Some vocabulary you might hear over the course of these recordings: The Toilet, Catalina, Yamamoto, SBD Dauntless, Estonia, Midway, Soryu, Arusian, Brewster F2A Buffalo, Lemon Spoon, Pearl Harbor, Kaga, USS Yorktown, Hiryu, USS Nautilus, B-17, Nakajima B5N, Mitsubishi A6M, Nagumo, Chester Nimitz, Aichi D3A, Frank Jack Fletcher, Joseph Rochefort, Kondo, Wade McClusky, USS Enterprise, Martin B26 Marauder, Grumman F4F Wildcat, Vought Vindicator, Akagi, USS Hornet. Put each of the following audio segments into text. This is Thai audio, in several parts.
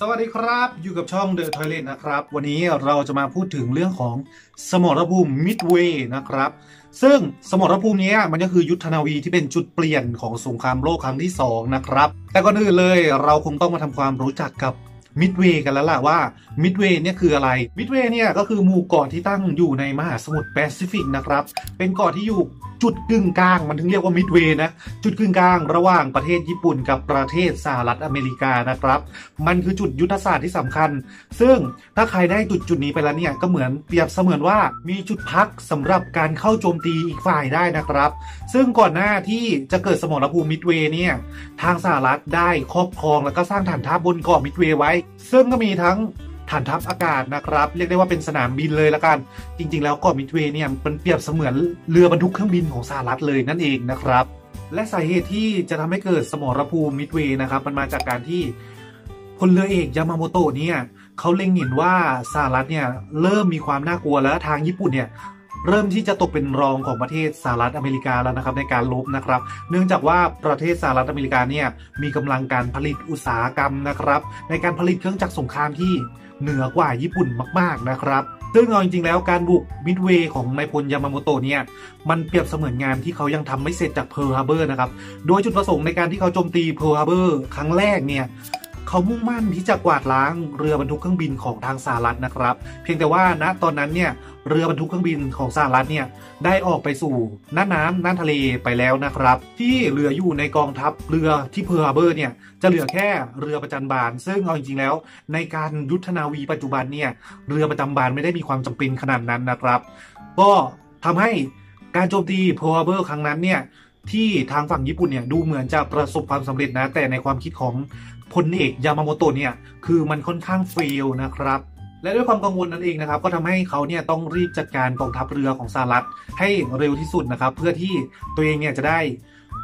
สวัสดีครับอยู่กับช่อง The Toilet นะครับวันนี้เราจะมาพูดถึงเรื่องของสมรภูมิมิดเวย์นะครับซึ่งสมรภูมินี้มันก็คือยุทธนาวีที่เป็นจุดเปลี่ยนของสงครามโลกครั้งที่2นะครับแต่ก่อนอื่นเลยเราคงต้องมาทำความรู้จักกับมิดเวย์กันแล้วล่ะว่ามิดเวย์เนี่ยคืออะไรมิดเวย์เนี่ยก็คือหมู่เกาะที่ตั้งอยู่ในมหาสมุทรแปซิฟิกนะครับเป็นเกาะที่อยู่จุดกึ่งกลางมันถึงเรียกว่ามิดเวย์นะจุดกึ่งกลางระหว่างประเทศญี่ปุ่นกับประเทศสหรัฐอเมริกานะครับมันคือจุดยุทธศาสตร์ที่สำคัญซึ่งถ้าใครได้จุดนี้ไปแล้วเนี่ยก็เหมือนเปรียบเสมือนว่ามีจุดพักสำหรับการเข้าโจมตีอีกฝ่ายได้นะครับซึ่งก่อนหน้าที่จะเกิดสมรภูมิมิดเวย์เนี่ยทางสหรัฐได้ครอบครองแล้วก็สร้างฐานทัพบนเกาะมิดเวย์ไว้ซึ่งก็มีทั้งฐานทัพอากาศนะครับเรียกได้ว่าเป็นสนามบินเลยละกันจริงๆแล้วเกาะมิดเวย์เนี่ยมันเปรียบเสมือนเรือบรรทุกเครื่องบินของสหรัฐเลยนั่นเองนะครับและสาเหตุที่จะทำให้เกิดสมรภูมิมิดเวย์นะครับมันมาจากการที่พลเรือเอกยามาโมโตะเนี่ยเขาเล็งเห็นว่าสหรัฐเนี่ยเริ่มมีความน่ากลัวแล้วทางญี่ปุ่นเนี่ยเริ่มที่จะตกเป็นรองของประเทศสหรัฐอเมริกาแล้วนะครับในการลบนะครับเนื่องจากว่าประเทศสหรัฐอเมริกาเนี่ยมีกำลังการผลิตอุตสาหกรรมนะครับในการผลิตเครื่องจักรสงครามที่เหนือกว่าญี่ปุ่นมากๆนะครับซึ่งเอาจริงๆแล้วการบุกมิดเวย์ของนายพลยามาโมโตะเนี่ยมันเปรียบเสมือนงานที่เขายังทำไม่เสร็จจากเพิร์ลฮาร์เบอร์นะครับโดยจุดประสงค์ในการที่เขาโจมตีเพิร์ลฮาร์เบอร์ครั้งแรกเนี่ยเขามุ่งมั่นที่จะกวาดล้างเรือบรรทุกเครื่องบินของทางสหรัฐนะครับเพียงแต่ว่าณตอนนั้นเนี่ยเรือบรรทุกเครื่องบินของสหรัฐเนี่ยได้ออกไปสู่น่านทะเลไปแล้วนะครับที่เหลืออยู่ในกองทัพเรือที่เพิร์ลฮาร์เบอร์เนี่ยจะเหลือแค่เรือประจำบานซึ่งเอาจริงๆแล้วในการยุทธนาวีปัจจุบันเนี่ยเรือประจำบานไม่ได้มีความจำเป็นขนาดนั้นนะครับก็ทำให้การโจมตีเพิร์ลฮาร์เบอร์ครั้งนั้นเนี่ยที่ทางฝั่งญี่ปุ่นเนี่ยดูเหมือนจะประสบความสำเร็จนะแต่ในความคิดของพลเอกยามาโมโตะเนี่ยคือมันค่อนข้างเฟลนะครับและด้วยความกังวลนั่นเองนะครับก็ทำให้เขาเนี่ยต้องรีบจัดการกองทัพเรือของสหรัฐให้เร็วที่สุดนะครับเพื่อที่ตัวเองเนี่ยจะได้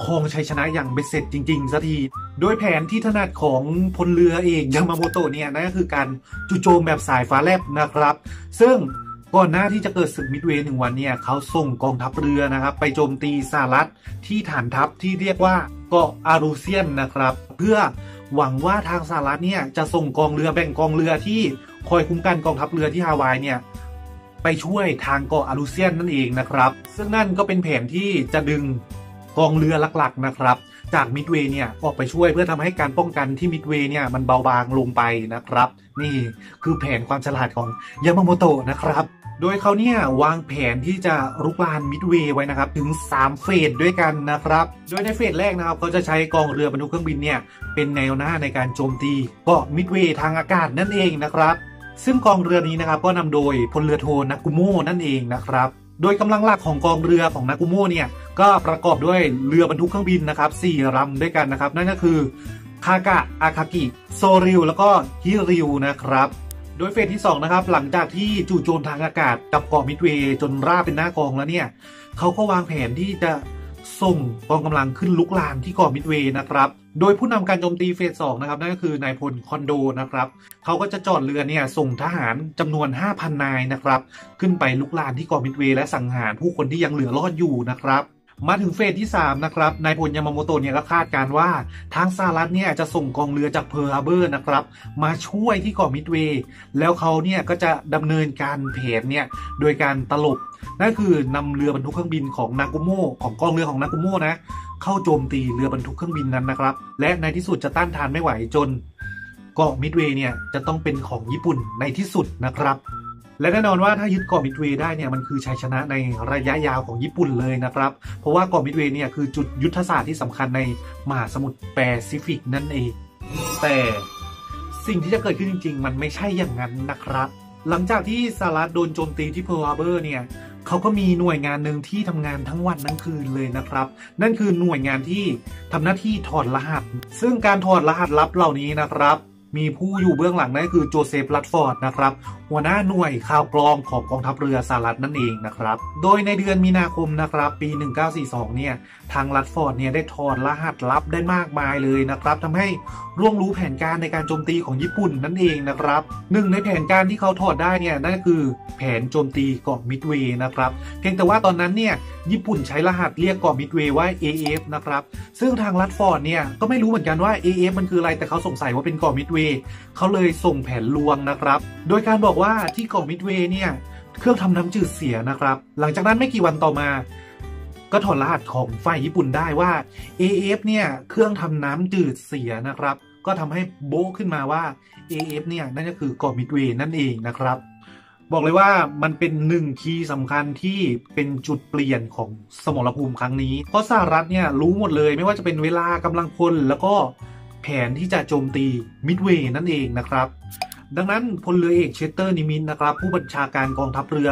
ครองชัยชนะอย่างเบ็ดเสร็จจริงๆสักทีโดยแผนที่ถนัดของพลเรือเอกยามาโมโตะเนี่ยนั่นก็คือการจู่โจมแบบสายฟ้าแลบนะครับซึ่งก่อนหน้าที่จะเกิดศึกมิดเวย์หนึ่งวันเนี่ยเขาส่งกองทัพเรือนะครับไปโจมตีสหรัฐที่ฐานทัพที่เรียกว่าเกาะอารูเซียนนะครับเพื่อหวังว่าทางสหรัฐเนี่ยจะส่งกองเรือแบ่งกองเรือที่คอยคุ้มกันกองทัพเรือที่ฮาวายเนี่ยไปช่วยทางเกาะอารูเซียนนั่นเองนะครับซึ่งนั่นก็เป็นแผนที่จะดึงกองเรือหลักๆนะครับจากมิดเวย์เนี่ยออกไปช่วยเพื่อทำให้การป้องกันที่มิดเวย์เนี่ยมันเบาบางลงไปนะครับนี่คือแผนความฉลาดของยามาโมโตะนะครับโดยเขาเนี่ยวางแผนที่จะรุกรานมิดเวย์ไว้นะครับถึง3เฟสด้วยกันนะครับโดยในเฟสแรกนะครับเขาจะใช้กองเรือบรรทุกเครื่องบินเนี่ยเป็นแนวหน้าในการโจมตีเกาะมิดเวย์ทางอากาศนั่นเองนะครับซึ่งกองเรือนี้นะครับก็นำโดยพลเรือโทนากุโมนั่นเองนะครับโดยกำลังหลักของกองเรือของนากุโมเนี่ยก็ประกอบด้วยเรือบรรทุกเครื่องบินนะครับ4ลำด้วยกันนะครับนั่นก็คือคากะอาคากิโซริวแล้วก็ฮิริวนะครับโดยเฟสที่2นะครับหลังจากที่จู่โจมทางอากาศกับเกาะมิดเวย์จนราบเป็นหน้ากองแล้วเนี่ยเขาก็วางแผนที่จะส่งกองกำลังขึ้นลุกลามที่เกาะมิดเวย์นะครับโดยผู้นำการโจมตีเฟส2นะครับนั่นก็คือนายพลคอนโดนะครับเขาก็จะจอดเรือเนี่ยส่งทหารจำนวน 5,000 นายนะครับขึ้นไปลุกลามที่เกาะมิดเวย์และสังหารผู้คนที่ยังเหลือรอดอยู่นะครับมาถึงเฟสที่3นะครับนายพลยามาโมโตะเนี่ยก็คาดการว่าทางสหรัฐเนี่ยจะส่งกองเรือจากเพิร์ลฮาร์เบอร์นะครับมาช่วยที่เกาะมิดเวย์แล้วเขาเนี่ยก็จะดำเนินการแผนเนี่ยโดยการตลบนั่นคือนำเรือบรรทุกเครื่องบินของนากุโมของกองเรือของนากุโมนะเข้าโจมตีเรือบรรทุกเครื่องบินนั้นนะครับและในที่สุดจะต้านทานไม่ไหวจนเกาะมิดเวย์เนี่ยจะต้องเป็นของญี่ปุ่นในที่สุดนะครับและแน่นอนว่าถ้ายึดเกาะมิดเวย์ได้เนี่ยมันคือชัยชนะในระยะยาวของญี่ปุ่นเลยนะครับเพราะว่าเกาะมิดเวย์เนี่ยคือจุดยุทธศาสตร์ที่สำคัญในมหาสมุทรแปซิฟิกนั่นเองแต่สิ่งที่จะเกิดขึ้นจริงๆมันไม่ใช่อย่างนั้นนะครับหลังจากที่สหรัฐโดนโจมตีที่เพิร์ลฮาร์เบอร์เนี่ยเขาก็มีหน่วยงานหนึ่งที่ทำงานทั้งวันทั้งคืนเลยนะครับนั่นคือหน่วยงานที่ทำหน้าที่ถอดรหัสซึ่งการถอดรหัสลับเหล่านี้นะครับมีผู้อยู่เบื้องหลังนั่นคือโจเซฟ รัดฟอร์ดนะครับหัวหน้าหน่วยข่าวกรองของกองทัพเรือสหรัฐนั่นเองนะครับโดยในเดือนมีนาคมนะครับปี1942เนี่ยทางรัดฟอร์ดเนี่ยได้ถอดรหัสลับได้มากมายเลยนะครับทำให้ร่วงรู้แผนการในการโจมตีของญี่ปุ่นนั่นเองนะครับหนึ่งในแผนการที่เขาถอดได้เนี่ยนั่นก็คือแผนโจมตีเกาะมิดเวย์นะครับเพียงแต่ว่าตอนนั้นเนี่ยญี่ปุ่นใช้รหัสเรียกเกาะมิดเวย์ว่า AF นะครับซึ่งทางรัดฟอร์ดเนี่ยก็ไม่รู้เหมือนกันว่า AF มันคืออะไรแต่เขาสงสัยว่าเป็นเกาะมิดเวย์ Midway เขาเลยส่งแผนลวงนะครับโดยการบอกว่าที่เกาะ Midway เนี่ยเครื่องทำน้ำจืดเสียนะครับหลังจากนั้นไม่กี่วันต่อมาก็ถอดรหัสของฝ่ายญี่ปุ่นได้ว่า AF เนี่ยเครื่องทำน้ำจืดเสียนะครับก็ทำให้โบ๊ะขึ้นมาว่า AF เนี่ยนั่นก็คือเกาะมิดเวย์นั่นเองนะครับบอกเลยว่ามันเป็นหนึ่งคีย์สำคัญที่เป็นจุดเปลี่ยนของสมรภูมิครั้งนี้เพราะสหรัฐเนี่ยรู้หมดเลยไม่ว่าจะเป็นเวลากำลังพลแล้วก็แผนที่จะโจมตีมิดเวย์นั่นเองนะครับดังนั้นพลเรือเอกเชสเตอร์นิมิตนะครับผู้บัญชาการกองทัพเรือ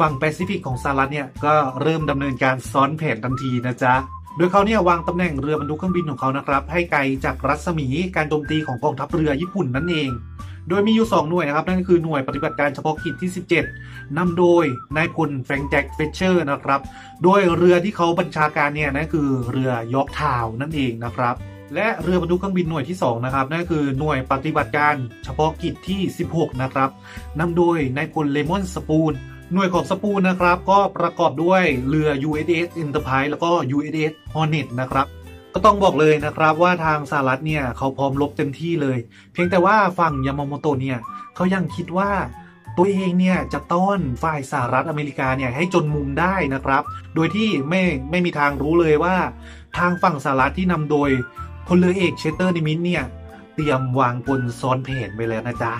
ฝั่งแปซิฟิกของสหรัฐเนี่ยก็เริ่มดำเนินการซ้อนแผนทันทีนะจ๊ะโดยเขาเนี่ยวางตำแหน่งเรือบรรทุกเครื่องบินของเขานะครับให้ไกลจากรัศมีการโจมตีของกองทัพเรือญี่ปุ่นนั่นเองโดยมีอยู่2หน่วยนะครับนั่นคือหน่วยปฏิบัติการเฉพาะกิจที่17นำโดยนายพลแฟรงค์แจ็คเฟเชอร์นะครับโดยเรือที่เขาบัญชาการเนี่ยนั่นคือเรือYorktownนั่นเองนะครับและเรือบรรทุกเครื่องบินหน่วยที่2นะครับนั่นคือหน่วยปฏิบัติการเฉพาะกิจที่16นะครับนำโดยนายพลเลมอนสปูนหน่วยของสปูนนะครับก็ประกอบด้วยเรือ USS Enterprise แล้วก็ USS Hornet นะครับก็ต้องบอกเลยนะครับว่าทางสหรัฐเนี่ยเขาพร้อมลบเต็มที่เลยเพียงแต่ว่าฝั่งยามาโมโตะเนี่ยเขายังคิดว่าตัวเองเนี่ยจะต้อนฝ่ายสหรัฐอเมริกาเนี่ยให้จนมุมได้นะครับโดยที่ไม่มีทางรู้เลยว่าทางฝั่งสหรัฐที่นำโดยพลเรือเอกเชสเตอร์นิมิตเนี่ยเตรียมวางกลซ้อนแผนไปแล้วนะจ๊ะ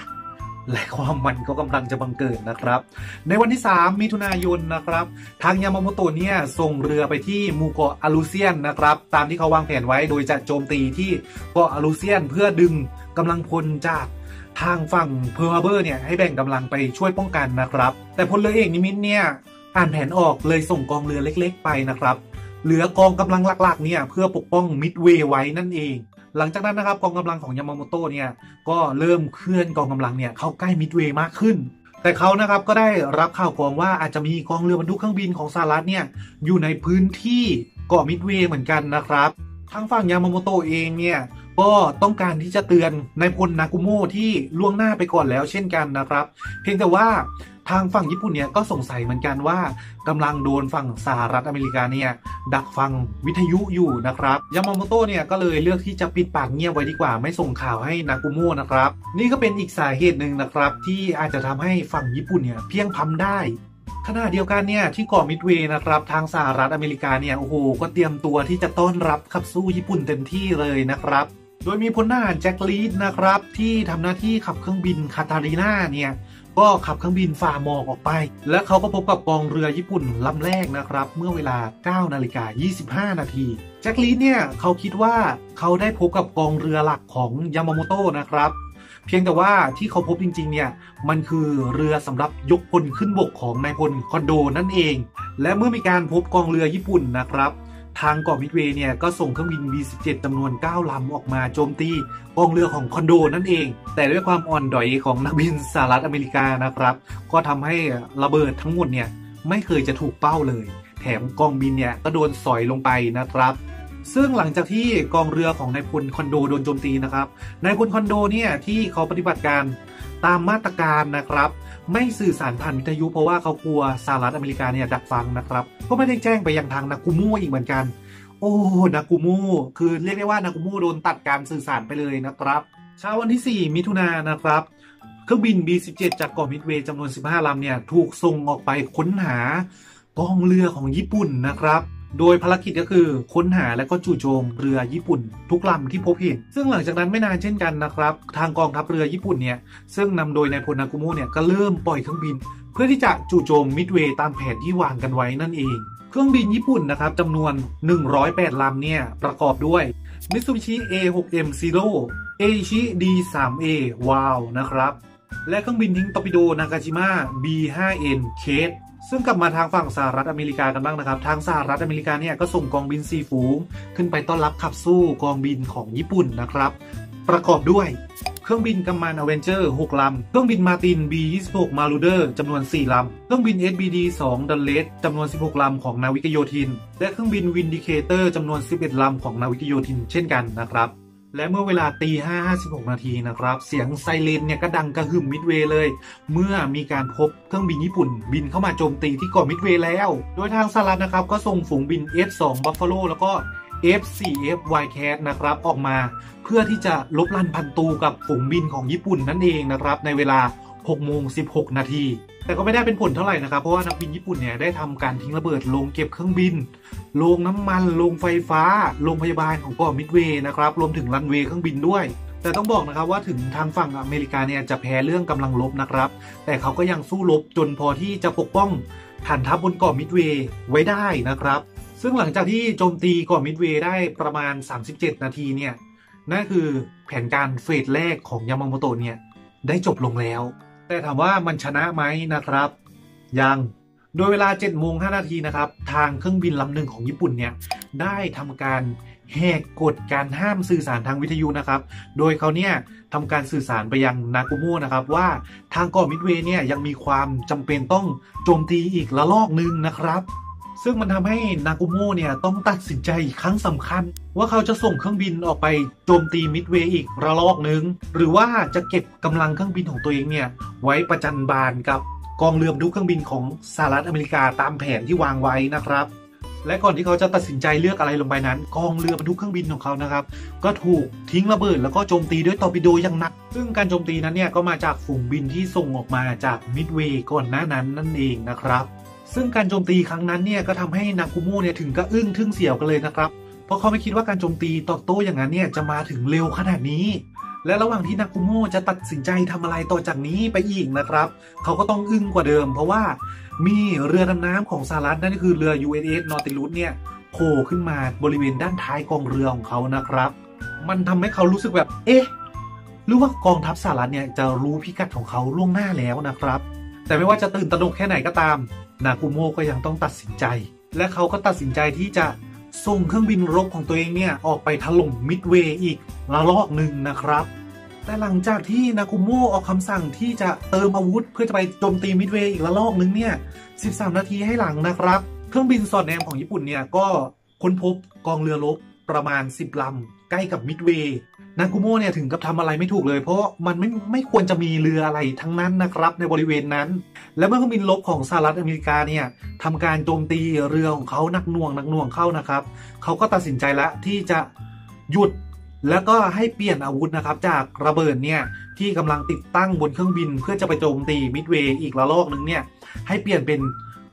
และความมันก็กำลังจะบังเกิดนะครับในวันที่3มิถุนายนนะครับทางยามาโมโตะเนี่ยส่งเรือไปที่หมู่เกาะอารูเซียนนะครับตามที่เขาวางแผนไว้โดยจะโจมตีที่เกาะอารูเซียนเพื่อดึงกำลังพลจากทางฝั่งเพิร์ลฮาร์เบอร์เนี่ยให้แบ่งกำลังไปช่วยป้องกันนะครับแต่พลเรือเอกนิมิตเนี่ยอ่านแผนออกเลยส่งกองเรือเล็กๆไปนะครับเหลือกองกำลังหลักๆเนี่ยเพื่อปกป้องมิดเวย์ไว้นั่นเองหลังจากนั้นนะครับกองกำลังของยามาโมโตะเนี่ยก็เริ่มเคลื่อนกองกำลังเนี่ยเข้าใกล้มิดเวย์มากขึ้นแต่เขานะครับก็ได้รับข่าวกรองว่าอาจจะมีกองเรือบรรทุกเครื่องบินของสหรัฐเนี่ยอยู่ในพื้นที่เกาะมิดเวย์เหมือนกันนะครับทางฝั่งยามาโมโตะเองเนี่ยก็ต้องการที่จะเตือนนายพลนากุโมะที่ล่วงหน้าไปก่อนแล้วเช่นกันนะครับเพียงแต่ว่าทางฝั่งญี่ปุ่นเนี่ยก็สงสัยเหมือนกันว่ากำลังโดนฝั่งสหรัฐอเมริกาเนี่ยดักฟังวิทยุอยู่นะครับยามาโมโตะเนี่ยก็เลยเลือกที่จะปิดปากเงียบไว้ดีกว่าไม่ส่งข่าวให้นากุโมะนะครับนี่ก็เป็นอีกสาเหตุหนึ่งนะครับที่อาจจะทำให้ฝั่งญี่ปุ่นเนี่ยเพียงพำได้ขณะเดียวกันเนี่ยที่เกาะมิดเวย์นะครับทางสหรัฐอเมริกาเนี่ยโอ้โหก็เตรียมตัวที่จะต้อนรับขับสู้ญี่ปุ่นเต็มที่เลยนะครับโดยมีพลทหารแจ็คลีดนะครับที่ทำหน้าที่ขับเครื่องบินคาตาริน่าเนี่ยก็ขับเครื่องบินฝ่าหมอกออกไปและเขาก็พบกับกองเรือญี่ปุ่นลำแรกนะครับเมื่อเวลา 9:25 นาทีแจ็คลีดเนี่ยเขาคิดว่าเขาได้พบกับกองเรือหลักของยามาโมโตะนะครับเพียงแต่ว่าที่เขาพบจริงๆเนี่ยมันคือเรือสำหรับยกพลขึ้นบกของนายพลคอนโดนั่นเองและเมื่อมีการพบกองเรือญี่ปุ่นนะครับทางเกาะมิดเวย์เนี่ยก็ส่งเครื่องบิน B-17 จำนวน9ลำออกมาโจมตีกองเรือของคอนโดนั่นเองแต่ด้วยความอ่อนด้อยของนักบินสหรัฐอเมริกานะครับก็ทำให้ระเบิดทั้งหมดเนี่ยไม่เคยจะถูกเป้าเลยแถมกองบินเนี่ยก็โดนสอยลงไปนะครับซึ่งหลังจากที่กองเรือของนายพลคอนโดโดนโจมตีนะครับนายพลคอนโดเนี่ยที่เขาปฏิบัติการตามมาตรการนะครับไม่สื่อสารผ่านวิทยุเพราะว่าเขากลัวสหรัฐอเมริกาเนี่ยดักฟังนะครับก็ไม่ได้แจ้งไปยังทางนากุโมะอีกเหมือนกันโอ้นากุโมะคือเรียกได้ว่านากุโมะโดนตัดการสื่อสารไปเลยนะครับเช้าวันที่4มิถุนายนนะครับเครื่องบิน B-17 จากเกาะมิดเวย์จำนวน15ลำเนี่ยถูกส่งออกไปค้นหากองเรือของญี่ปุ่นนะครับโดยภารกิจก็คือค้นหาและก็จู่โจมเรือญี่ปุ่นทุกลำที่พบเห็นซึ่งหลังจากนั้นไม่นานเช่นกันนะครับทางกองทัพเรือญี่ปุ่นเนี่ยซึ่งนำโดยนายพลนากุโมะเนี่ยก็เริ่มปล่อยเครื่องบินเพื่อที่จะจู่โจมมิดเวย์ตามแผนที่วางกันไว้นั่นเองเครื่องบินญี่ปุ่นนะครับจำนวน108ลำเนี่ยประกอบด้วยมิตซูบิชิ A6M0 เอชิ D3A วาวนะครับและเครื่องบินทิ้งตอร์ปิโดนากาจิมะ B5N เคทซึ่งกลับมาทางฝั่งสหรัฐอเมริกากันบ้างนะครับทางสหรัฐอเมริกาเนี่ยก็ส่งกองบิน4ฝูงขึ้นไปต้อนรับขับสู้กองบินของญี่ปุ่นนะครับประกอบด้วยเครื่องบินกัมมันอเวนเจอร์6ลำเครื่องบินมาติน B26 มารูเดอร์จำนวน4ลำเครื่องบิน SBD2 Dauntless จำนวน16ลำของนาวิกโยธินและเครื่องบินวินดิเคเตอร์จำนวน11ลำของนาวิกโยธินเช่นกันนะครับและเมื่อเวลา 5:56 นาทีนะครับเสียงไซเรนเนี่ยก็ดังกระหึ่มมิดเวย์เลยเมื่อมีการพบเครื่องบินญี่ปุ่นบินเข้ามาโจมตีที่เกาะมิดเวย์แล้วโดยทางสหรัฐนะครับก็ส่งฝูงบิน F2 Buffalo แล้วก็ F4F Wildcat นะครับออกมาเพื่อที่จะลบลั่นพันตูกับฝูงบินของญี่ปุ่นนั่นเองนะครับในเวลา 6:16 นาทีแต่ก็ไม่ได้เป็นผลเท่าไหร่นะครับเพราะว่านักบินญี่ปุ่นเนี่ยได้ทำการทิ้งระเบิดลงเก็บเครื่องบินลงน้ำมันลงไฟฟ้าลงพยาบาลของเกาะมิดเวย์นะครับรวมถึงรันเวย์เครื่องบินด้วยแต่ต้องบอกนะครับว่าถึงทางฝั่งอเมริกาเนี่ยจะแพ้เรื่องกำลังรบนะครับแต่เขาก็ยังสู้รบจนพอที่จะปกป้องฐานทัพบนเกาะมิดเวย์ไว้ได้นะครับซึ่งหลังจากที่โจมตีเกาะมิดเวย์ได้ประมาณ37นาทีเนี่ยนั่นคือแผนการเฟสแรกของยามาโมโตะเนี่ยได้จบลงแล้วแต่ถามว่ามันชนะไหมนะครับยังโดยเวลา 7:05 นาทีนะครับทางเครื่องบินลำหนึ่งของญี่ปุ่นเนี่ยได้ทำการแหกกฎการห้ามสื่อสารทางวิทยุนะครับโดยเขาเนี่ยทำการสื่อสารไปยังนากุโมะนะครับว่าทางเกาะมิดเวย์เนี่ยยังมีความจำเป็นต้องโจมตีอีกระลอกหนึ่งนะครับซึ่งมันทำให้นากุโมะเนี่ยต้องตัดสินใจครั้งสำคัญว่าเขาจะส่งเครื่องบินออกไปโจมตีมิดเวย์อีกระลอกหนึ่งหรือว่าจะเก็บกำลังเครื่องบินของตัวเองเนี่ยไว้ประจันบานกับกองเรือบรรทุกเครื่องบินของสหรัฐอเมริกาตามแผนที่วางไว้นะครับและก่อนที่เขาจะตัดสินใจเลือกอะไรลงไปนั้นกองเรือบรรทุกเครื่องบินของเขานะครับก็ถูกทิ้งระเบิดแล้วก็โจมตีด้วยตอร์ปิโดอย่างหนักซึ่งการโจมตีนั้นเนี่ยก็มาจากฝูงบินที่ส่งออกมาจากมิดเวย์ก่อนหน้านั้นนั่นเองนะครับซึ่งการโจมตีครั้งนั้นเนี่ยก็ทำให้นากุโมะเนี่ยถึงก็อึ้งทึ่งเสียวกันเลยนะครับเพราะเขาไม่คิดว่าการโจมตีตอบโต้อย่างนั้นเนี่ยจะมาถึงเร็วขนาดนี้และระหว่างที่นากุโมะจะตัดสินใจทำอะไรต่อจากนี้ไปอีกนะครับเขาก็ต้องอึ้งกว่าเดิมเพราะว่ามีเรือดำน้ำของสหรัฐนั่นก็คือเรือ USS Nautilus เนี่ยโผล่ขึ้นมาบริเวณด้านท้ายกองเรือของเขานะครับมันทำให้เขารู้สึกแบบเอ๊ะหรือว่ากองทัพสหรัฐเนี่ยจะรู้พิกัดของเขาล่วงหน้าแล้วนะครับแต่ไม่ว่าจะตื่นตระหนกแค่ไหนก็ตามนากุโมะก็ยังต้องตัดสินใจและเขาก็ตัดสินใจที่จะส่งเครื่องบินรบของตัวเองเนี่ยออกไปถล่มมิดเวย์อีกระลอกหนึ่งนะครับแต่หลังจากที่นากุโมะออกคำสั่งที่จะเติมอาวุธเพื่อจะไปโจมตีมิดเวย์อีกระลอกหนึ่งเนี่ย13นาทีให้หลังนะครับเครื่องบินสอดแนมของญี่ปุ่นเนี่ยก็ค้นพบกองเรือรบประมาณ10ลำใกล้กับมิดเวย์นากุโมะเนี่ยถึงกับทำอะไรไม่ถูกเลยเพราะมันไม่ควรจะมีเรืออะไรทั้งนั้นนะครับในบริเวณนั้นและเมื่อเครื่องบินรบของสหรัฐอเมริกาเนี่ยทำการโจมตีเรือของเขาหนักหน่วงเข้านะครับเขาก็ตัดสินใจละที่จะหยุดแล้วก็ให้เปลี่ยนอาวุธนะครับจากระเบิดเนี่ยที่กำลังติดตั้งบนเครื่องบินเพื่อจะไปโจมตีมิดเวย์อีกระลอกนึงเนี่ยให้เปลี่ยนเป็น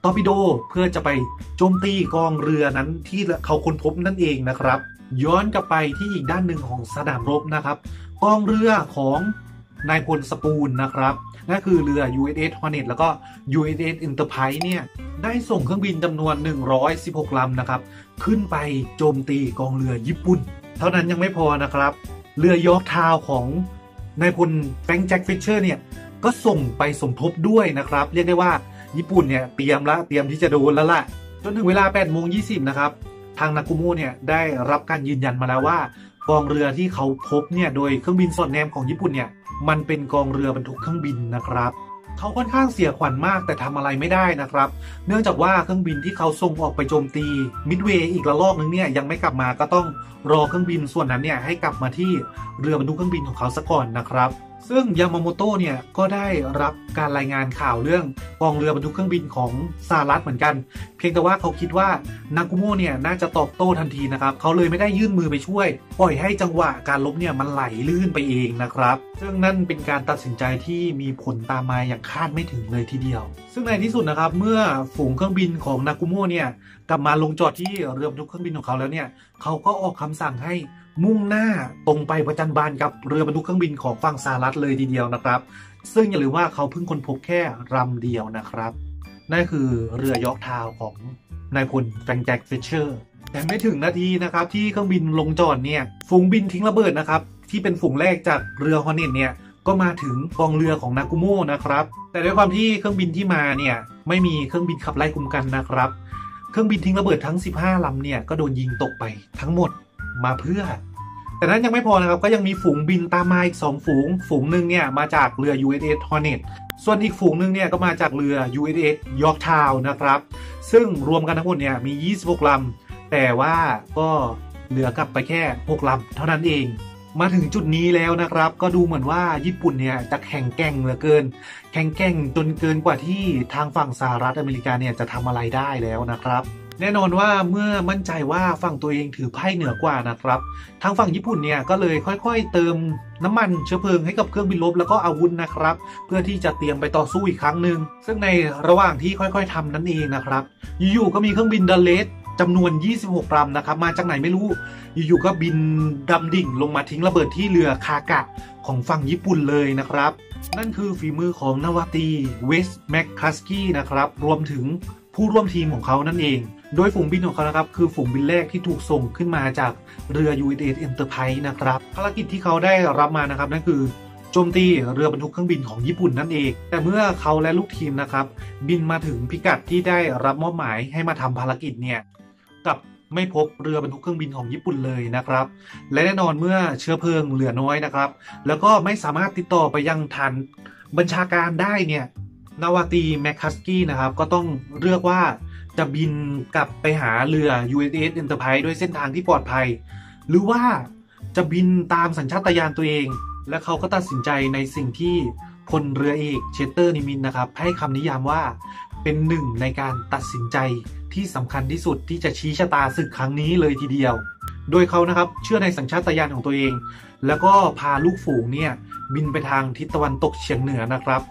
ตอร์ปิโดเพื่อจะไปโจมตีกองเรือนั้นที่เขาค้นพบนั่นเองนะครับย้อนกลับไปที่อีกด้านหนึ่งของสนามรบนะครับกองเรือของนายพลสปูลนะครับนั่นคือเรือ USS Hornet แล้วก็ USS Enterprise เนี่ยได้ส่งเครื่องบินจำนวน116ลำนะครับขึ้นไปโจมตีกองเรือญี่ปุ่นเท่านั้นยังไม่พอนะครับเรือ Yorktown ของนายพลแฟรงค์ แจ็ค ฟิชเชอร์เนี่ยก็ส่งไปสมทบด้วยนะครับเรียกได้ว่าญี่ปุ่นเนี่ยเตรียมที่จะโดนแล้วล่ะจนถึงเวลา 8:20 นะครับทางนากุโมะเนี่ยได้รับการยืนยันมาแล้วว่ากองเรือที่เขาพบเนี่ยโดยเครื่องบินสอดแนมของญี่ปุ่นเนี่ยมันเป็นกองเรือบรรทุกเครื่องบินนะครับเขาค่อนข้างเสียขวัญมากแต่ทำอะไรไม่ได้นะครับเนื่องจากว่าเครื่องบินที่เขาส่งออกไปโจมตีมิดเวย์อีกระลอกนึงเนี่ยยังไม่กลับมาก็ต้องรอเครื่องบินส่วนนั้นเนี่ยให้กลับมาที่เรือบรรทุกเครื่องบินของเขาซะก่อนนะครับซึ่งยามาโมโตะเนี่ยก็ได้รับการรายงานข่าวเรื่องกองเรือบรรทุกเครื่องบินของสหรัฐเหมือนกันเพียงแต่ว่าเขาคิดว่านากุโมะเนี่ยน่าจะตอบโต้ทันทีนะครับเขาเลยไม่ได้ยื่นมือไปช่วยปล่อยให้จังหวะการลบเนี่ยมันไหลลื่นไปเองนะครับซึ่งนั่นเป็นการตัดสินใจที่มีผลตามมาอย่างคาดไม่ถึงเลยทีเดียวซึ่งในที่สุดนะครับเมื่อฝูงเครื่องบินของนากุโมะเนี่ยกลับมาลงจอดที่เรือบรรทุกเครื่องบินของเขาแล้วเนี่ยเขาก็ออกคำสั่งให้มุ่งหน้าตรงไปประจันบานกับเรือบรรทุกเครื่องบินของฝั่งสหรัฐเลยทีเดียวนะครับซึ่งอย่าลืมว่าเขาเพิ่งค้นพบแค่ลำเดียวนะครับนั่นคือเรือยอร์กทาวน์ของนายพลแฟรงค์ แจ็ค ฟิชเชอร์แต่ไม่ถึงนาทีนะครับที่เครื่องบินลงจอดเนี่ยฝูงบินทิ้งระเบิดนะครับที่เป็นฝูงแรกจากเรือฮอร์เน็ตเนี่ยก็มาถึงกองเรือของนากุโมะนะครับแต่ด้วยความที่เครื่องบินที่มาเนี่ยไม่มีเครื่องบินขับไล่คุมกันนะครับเครื่องบินทิ้งระเบิดทั้ง15ลำเนี่ยก็โดนยิงตกไปทั้งหมดมาเพื่อแต่นั้นยังไม่พอนะครับก็ยังมีฝูงบินตามมาอีก2ฝูงหนึ่งเนี่ยมาจากเรือ USS Hornet ส่วนอีกฝูงหนึ่งเนี่ยก็มาจากเรือ USS Yorktown นะครับซึ่งรวมกันทั้งหมดเนี่ยมี26ลำแต่ว่าก็เหลือกลับไปแค่6ลำเท่านั้นเองมาถึงจุดนี้แล้วนะครับก็ดูเหมือนว่าญี่ปุ่นเนี่ยจะแข่งแกร่งเหลือเกินแข่งแกร่งจนเกินกว่าที่ทางฝั่งสหรัฐอเมริกาเนี่ยจะทำอะไรได้แล้วนะครับ แน่นอนว่าเมื่อมั่นใจว่าฝั่งตัวเองถือไพ่เหนือกว่านะครับทางฝั่งญี่ปุ่นเนี่ยก็เลยค่อยๆเติมน้ำมันเชื้อเพลิงให้กับเครื่องบินรบแล้วก็อาวุธนะครับเพื่อที่จะเตรียมไปต่อสู้อีกครั้งหนึ่งซึ่งในระหว่างที่ค่อยๆทำนั้นเองนะครับอยู่ๆก็มีเครื่องบินดัลเลสจำนวน26ลำนะครับมาจากไหนไม่รู้อยู่ๆก็บินดำดิ่งลงมาทิ้งระเบิดที่เรือคากะของฝั่งญี่ปุ่นเลยนะครับนั่นคือฝีมือของนาวาตรีเวสแมคคัสกี้นะครับรวมถึงผู้ร่วมทีมของเขานั่นเองโดยฝูงบินของเขานะครับคือฝูงบินแรกที่ถูกส่งขึ้นมาจากเรือ USS Enterprise นะครับภารกิจที่เขาได้รับมานะครับนั่นคือโจมตีเรือบรรทุกเครื่องบินของญี่ปุ่นนั่นเองแต่เมื่อเขาและลูกทีมนะครับบินมาถึงพิกัดที่ได้รับมอบหมายให้มาทำภารกิจเนี่ยกับไม่พบเรือบรรทุกเครื่องบินของญี่ปุ่นเลยนะครับและแน่นอนเมื่อเชื้อเพลิงเหลือน้อยนะครับแล้วก็ไม่สามารถติดต่อไปยังฐานบัญชาการได้เนี่ยนาวาตรีแมคคัสกี้นะครับก็ต้องเลือกว่าจะบินกลับไปหาเรือ USS Enterprise ด้วยเส้นทางที่ปลอดภัยหรือว่าจะบินตามสัญชาตญาณตัวเองและเขาก็ตัดสินใจในสิ่งที่พลเรือเอกเชสเตอร์นิมินนะครับให้คำนิยามว่าเป็นหนึ่งในการตัดสินใจที่สำคัญที่สุดที่จะชี้ชะตาศึกครั้งนี้เลยทีเดียวโดยเขานะครับเชื่อในสัญชาตญาณของตัวเองแล้วก็พาลูกฝูงเนี่ยบินไปทางทิศตะวันตกเฉียงเหนือนะครับ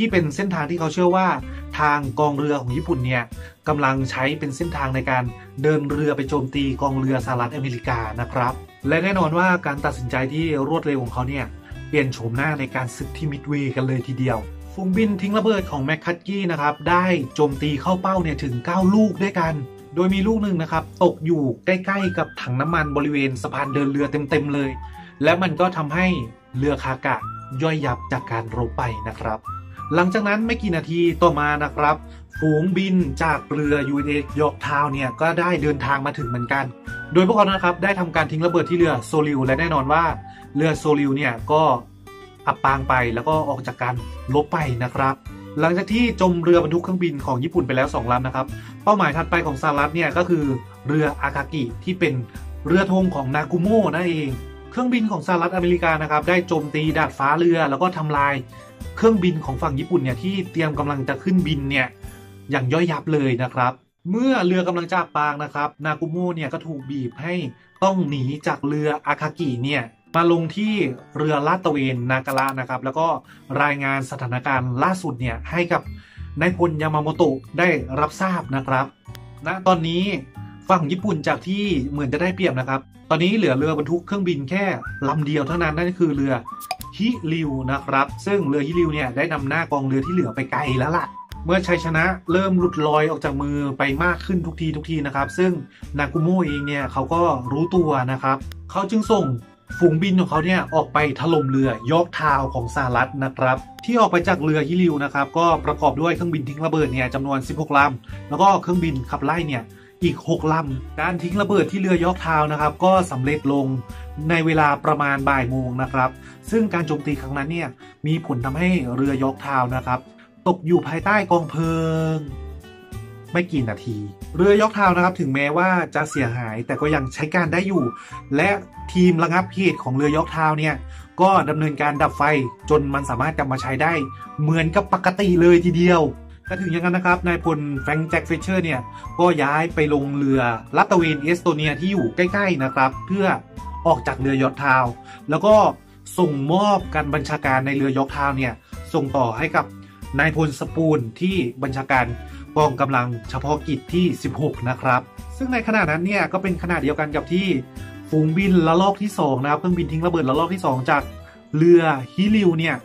ที่เป็นเส้นทางที่เขาเชื่อว่าทางกองเรือของญี่ปุ่นเนี่ยกำลังใช้เป็นเส้นทางในการเดินเรือไปโจมตีกองเรือสหรัฐอเมริกานะครับและแน่นอนว่าการตัดสินใจที่รวดเร็วของเขาเนี่ยเปลี่ยนโฉมหน้าในการศึกที่มิดเวย์กันเลยทีเดียวฝูงบินทิ้งระเบิดของแมคคัสกี้นะครับได้โจมตีเข้าเป้าเนี่ยถึง9ลูกด้วยกันโดยมีลูกหนึ่งนะครับตกอยู่ใกล้ๆกับถังน้ำมันบริเวณสะพานเดินเรือเต็มๆเลยและมันก็ทำให้เรือคากะย่อยยับจากการรบไปนะครับหลังจากนั้นไม่กี่นาทีต่อมานะครับฝูงบินจากเรือ USS Yorktown เนี่ยก็ได้เดินทางมาถึงเหมือนกันโดยพวกเขานะครับได้ทำการทิ้งระเบิดที่เรือโซลิวและแน่นอนว่าเรือโซลิวเนี่ยก็อับปางไปแล้วก็ออกจากการลบไปนะครับหลังจากที่จมเรือบรรทุกเครื่องบินของญี่ปุ่นไปแล้ว2ลำนะครับเป้าหมายถัดไปของสหรัฐเนี่ยก็คือเรืออากากิที่เป็นเรือธงของนากุโมะนั่นเองเครื่องบินของสหรัฐอเมริกานะครับได้โจมตีดาดฟ้าเรือแล้วก็ทำลายเครื่องบินของฝั่งญี่ปุ่นเนี่ยที่เตรียมกำลังจะขึ้นบินเนี่ยอย่างย่อยยับเลยนะครับเมื่อเรือกำลังจะอับปางนะครับนากุโมะเนี่ยก็ถูกบีบให้ต้องหนีจากเรืออากากิเนี่ยมาลงที่เรือลาดตระเวนนาการะนะครับแล้วก็รายงานสถานการณ์ล่าสุดเนี่ยให้กับนายพลยามาโมโตะได้รับทราบนะครับณตอนนี้ฝั่งญี่ปุ่นจากที่เหมือนจะได้เปรียบนะครับตอนนี้เหลือเรือบรรทุกเครื่องบินแค่ลำเดียวเท่านั้นนั่นคือเรือฮิริวนะครับซึ่งเรือฮิริวเนี่ยได้นำหน้ากองเรือที่เหลือไปไกลแล้วล่ะเมื่อชัยชนะเริ่มหลุดลอยออกจากมือไปมากขึ้นทุกทีนะครับซึ่งนากุโมะเองเนี่ยเขาก็รู้ตัวนะครับเขาจึงส่งฝูงบินของเขาเนี่ยออกไปถล่มเรือยอร์กทาวน์ของสหรัฐนะครับที่ออกไปจากเรือฮิริวนะครับก็ประกอบด้วยเครื่องบินทิ้งระเบิดเนี่ยจำนวน16ลำแล้วก็เครื่องบินขับไล่เนี่ยอีก6ลำการทิ้งระเบิดที่เรือยอร์กทาวน์นะครับก็สำเร็จลงในเวลาประมาณบ่ายโมงนะครับซึ่งการโจมตีครั้งนั้นเนี่ยมีผลทำให้เรือยอร์กทาวน์นะครับตกอยู่ภายใต้กองเพลิงไม่กี่นาทีเรือยอร์กทาวน์นะครับถึงแม้ว่าจะเสียหายแต่ก็ยังใช้การได้อยู่และทีมระงับเหตุของเรือยอร์กทาวน์เนี่ยก็ดำเนินการดับไฟจนมันสามารถกลับมาใช้ได้เหมือนกับปกติเลยทีเดียวแต่ถึงอย่างนั้นนะครับนายพลแฟรงค์แจ็คเฟเชอร์เนี่ยก็ย้ายไปลงเรือลาดตระเวนเอสโตเนียที่อยู่ใกล้ๆนะครับเพื่อออกจากเรือยอร์กทาวน์แล้วก็ส่งมอบการบัญชาการในเรือยอร์กทาวน์เนี่ยส่งต่อให้กับนายพลสปูนที่บัญชาการกองกำลังเฉพาะกิจที่16นะครับซึ่งในขณะนั้นเนี่ยก็เป็นขณะเดียวกันกับที่ฝูงบินละลอกที่2นะครับเครื่องบินทิ้งระเบิดละลอกที่2จากเรือฮิริวเนี่ย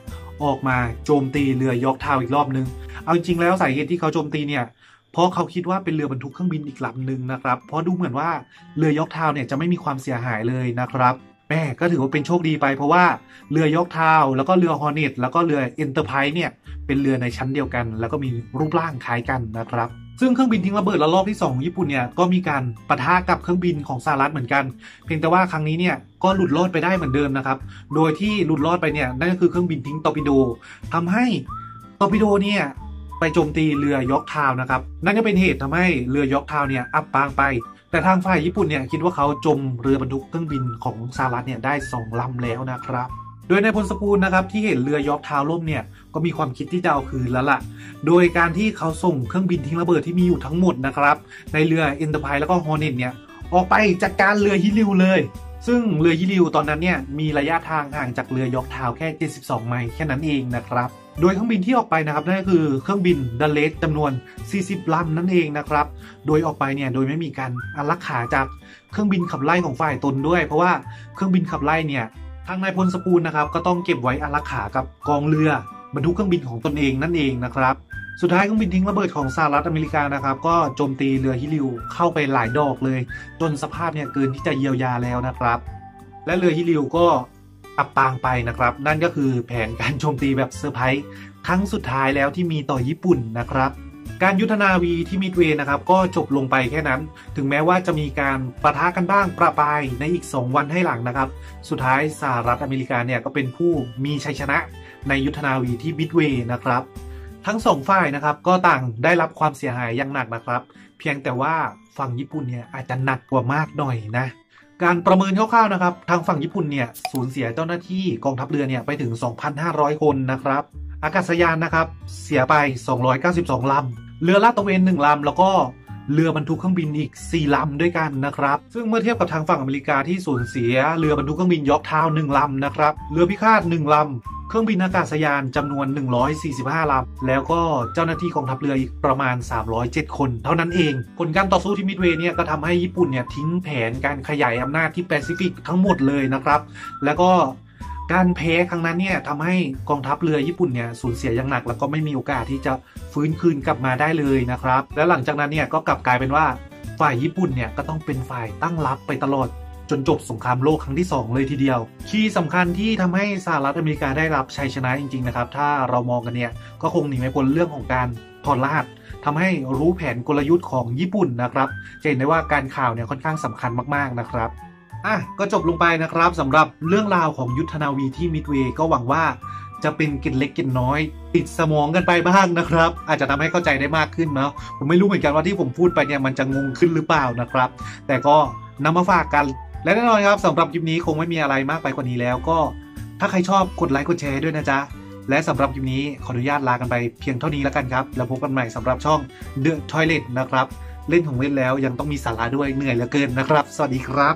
ออกมาโจมตีเรือยอร์กทาวน์อีกรอบนึงเอาจริงแล้วสาเหตุที่เขาโจมตีเนี่ยเพราะเขาคิดว่าเป็นเรือบรรทุกเครื่องบินอีกลำนึงนะครับเพราะดูเหมือนว่าเรือยอร์กทาวน์เนี่ยจะไม่มีความเสียหายเลยนะครับแม่ก็ถือว่าเป็นโชคดีไปเพราะว่าเรือยอร์กทาวน์แล้วก็เรือ Hornet แล้วก็เรือ Enterprise เนี่ยเป็นเรือในชั้นเดียวกันแล้วก็มีรูปร่างคล้ายกันนะครับซึ่งเครื่องบินทิ้งระเบิดระลอกที่2ของญี่ปุ่นเนี่ยก็มีการปะทะกับเครื่องบินของสหรัฐเหมือนกันเพียงแต่ว่าครั้งนี้เนี่ยก็หลุดรอดไปได้เหมือนเดิมนะครับโดยที่หลุดรอดไปเนี่ยนั่นก็คือเครื่องบินทิ้งตอร์ปิโดทำให้ตอร์ปิโดเนี่ยไปโจมตีเรือยอร์กทาวน์นะครับนั่นก็เป็นเหตุทำให้เรือยอร์กทาวน์เนี่ยอับปางไปแต่ทางฝ่ายญี่ปุ่นเนี่ยคิดว่าเขาจมเรือบรรทุกเครื่องบินของสหรัฐเนี่ยได้2ลำแล้วนะครับ โดยในพลสกูลนะครับที่เห็นเรือยอร์กทาวน์ล่มเนี่ยก็มีความคิดที่จะเอาคืนแล้วล่ะโดยการที่เขาส่งเครื่องบินทิ้งระเบิดที่มีอยู่ทั้งหมดนะครับในเรือ Enterprise แล้วก็ Hornet เนี่ยออกไปจากการเรือฮิลิวเลยซึ่งเรือฮิลิวตอนนั้นเนี่ยมีระยะทางห่างจากเรือยอร์กทาวน์แค่72ไมล์แค่นั้นเองนะครับโดยเครื่องบินที่ออกไปนะครับนั่นก็คือเครื่องบินดัลเลสจำนวน40ลำนั่นเองนะครับโดยออกไปเนี่ยโดยไม่มีการอารักขาจากเครื่องบินขับไล่ของฝ่ายตนด้วยเพราะว่าเครื่องบินขับไล่เนี่ยทางนายพลสปูลนะครับก็ต้องเก็บไว้อารักขากับกองเรือบรรทุกเครื่องบินของตนเองนั่นเองนะครับสุดท้ายเครื่องบินทิ้งระเบิดของสหรัฐอเมริกานะครับก็โจมตีเรือฮิลิวเข้าไปหลายดอกเลยจนสภาพเนี่ยเกินที่จะเยียวยาแล้วนะครับและเรือฮิลิวก็อับปางไปนะครับนั่นก็คือแผนการโจมตีแบบเซอร์ไพรส์ครั้งสุดท้ายแล้วที่มีต่อญี่ปุ่นนะครับการยุทธนาวีที่มิดเวย์นะครับก็จบลงไปแค่นั้นถึงแม้ว่าจะมีการปะทะกันบ้างประปรายในอีก2วันให้หลังนะครับสุดท้ายสหรัฐอเมริกาเนี่ยก็เป็นผู้มีชัยชนะในยุทธนาวีที่มิดเวย์นะครับทั้ง2ฝ่ายนะครับก็ต่างได้รับความเสียหายอย่างหนักนะครับเพียงแต่ว่าฝั่งญี่ปุ่นเนี่ยอาจจะหนักกว่ามากหน่อยนะการประเมินคร่าวๆนะครับทางฝั่งญี่ปุ่นเนี่ยสูญเสียเจ้าหน้าที่กองทัพเรือเนี่ยไปถึง 2,500 คนนะครับอากาศยานนะครับเสียไป292ลำเรือลาดตระเวน1ลำแล้วก็เรือบรรทุกเครื่องบินอีก4ลำด้วยกันนะครับซึ่งเมื่อเทียบกับทางฝั่งอเมริกาที่สูญเสียเรือบรรทุกเครื่องบินยอร์กทาวน์1ลำนะครับเรือพิฆาต1ลำเครื่องบินอากาศยานจำนวน145ลำแล้วก็เจ้าหน้าที่กองทัพเรืออีกประมาณ307คนเท่านั้นเองผลการต่อสู้ที่มิดเวย์เนี่ยก็ทำให้ญี่ปุ่นเนี่ยทิ้งแผนการขยายอำนาจที่แปซิฟิกทั้งหมดเลยนะครับแล้วก็การแพ้ครั้งนั้นเนี่ยทำให้กองทัพเรือญี่ปุ่นเนี่ยสูญเสียอย่างหนักแล้วก็ไม่มีโอกาสที่จะฟื้นคืนกลับมาได้เลยนะครับและหลังจากนั้นเนี่ยก็กลับกลายเป็นว่าฝ่ายญี่ปุ่นเนี่ยก็ต้องเป็นฝ่ายตั้งรับไปตลอดจนจบสงครามโลกครั้งที่2เลยทีเดียวคีย์สำคัญที่ทำให้สหรัฐอเมริกาได้รับชัยชนะจริงๆนะครับถ้าเรามองกันเนี่ยก็คงหนีไม่พ้นเรื่องของการถอดรหัสทำให้รู้แผนกลยุทธ์ของญี่ปุ่นนะครับจะเห็นได้ว่าการข่าวเนี่ยค่อนข้างสำคัญมากๆนะครับก็จบลงไปนะครับสำหรับเรื่องราวของยุทธนาวีที่มิดเวย์ก็หวังว่าจะเป็นเกล็ดเล็กเกล็ดน้อยติดสมองกันไปบ้างนะครับอาจจะทำให้เข้าใจได้มากขึ้นนะผมไม่รู้เหมือนกันว่าที่ผมพูดไปเนี่ยมันจะงงขึ้นหรือเปล่านะครับแต่ก็นำมาฝากกันและแน่นอนครับสำหรับคลิปนี้คงไม่มีอะไรมากไปกว่านี้แล้วก็ถ้าใครชอบกดไลค์กดแชร์ด้วยนะจ๊ะและสำหรับคลิปนี้ขออนุญาตลากันไปเพียงเท่านี้แล้วกันครับแล้วพบกันใหม่สำหรับช่อง The Toilet นะครับเล่นของเล่นแล้วยังต้องมีสาระด้วยเหนื่อยเหลือเกินนะครับสวัสดีครับ